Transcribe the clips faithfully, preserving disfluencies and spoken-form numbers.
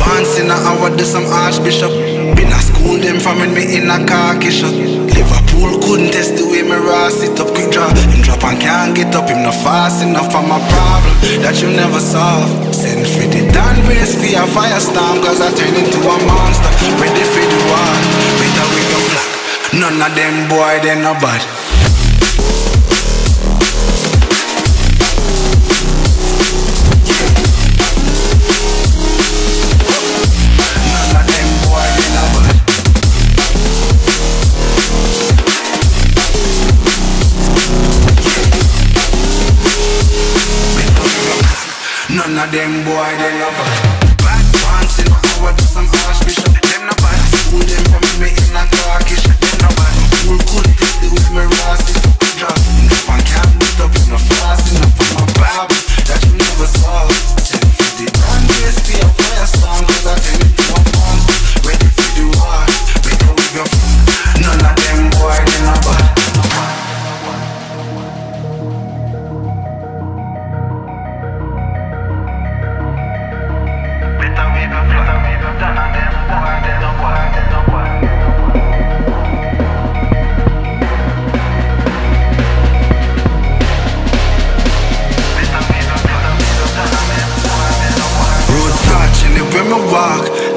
Bouncing at our do some archbishop. Been a school them from when me in a khaki shot. Liverpool couldn't test the way me raw sit up. Quick draw, him drop and can't get up. Him not fast enough for my problem that you never solve. Send for the damn brace for a firestorm, cause I turn into a monster. Ready for the war, better we go black. None of them boy they no bad. None of them boy, they no bad. Bad ones in power to some archbishop. Them no bad. School them from me in a Turkish. Them no bad. School couldn't take the with me rosy. Drop up and can't get up. No fast enough for my Bible that you never saw. Send for the brand new spear firestorm, cause I turn it to a monster. Ready for the war, better we go. None of them boy, they no bad.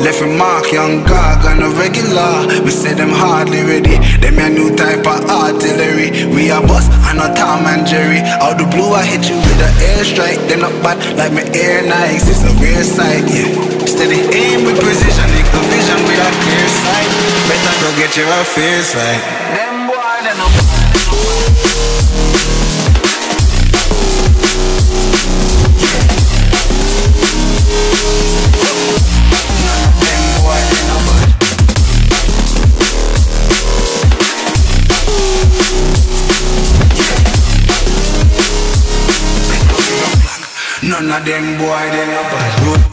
Left a mark, young gog on a regular. We say them hardly ready. Them a new type of artillery. We a boss, I know Tom and Jerry. Out the blue, I hit you with an airstrike. Them not bad like my air Nikes. It's a rare sight, yeah. Steady aim with precision, the vision with a clear sight. Better go get your affairs right. Them boy, they no bad. None of them boy, they no bad.